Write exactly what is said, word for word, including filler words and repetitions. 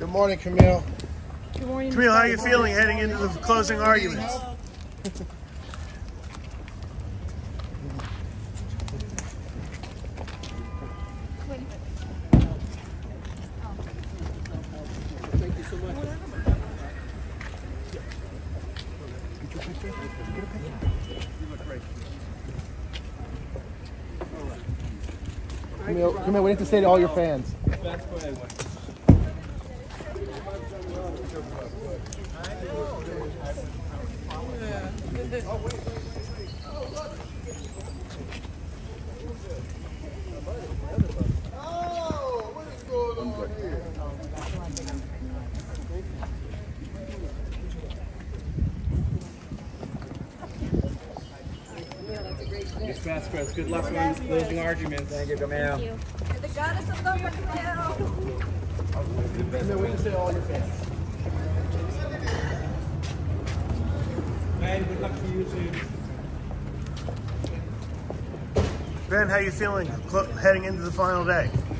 Good morning, Camille. Good morning. Camille, how are you feeling heading into the closing arguments? Camille, Camille, what do you have to say to all your fans? Oh, what is going on here? Miss Vasquez, good luck on closing arguments. Thank you, Camille. Thank you. You're the goddess of love, Camille. And then we can say all your fans. Ben, good luck to you too. Ben, how you feeling heading into the final day?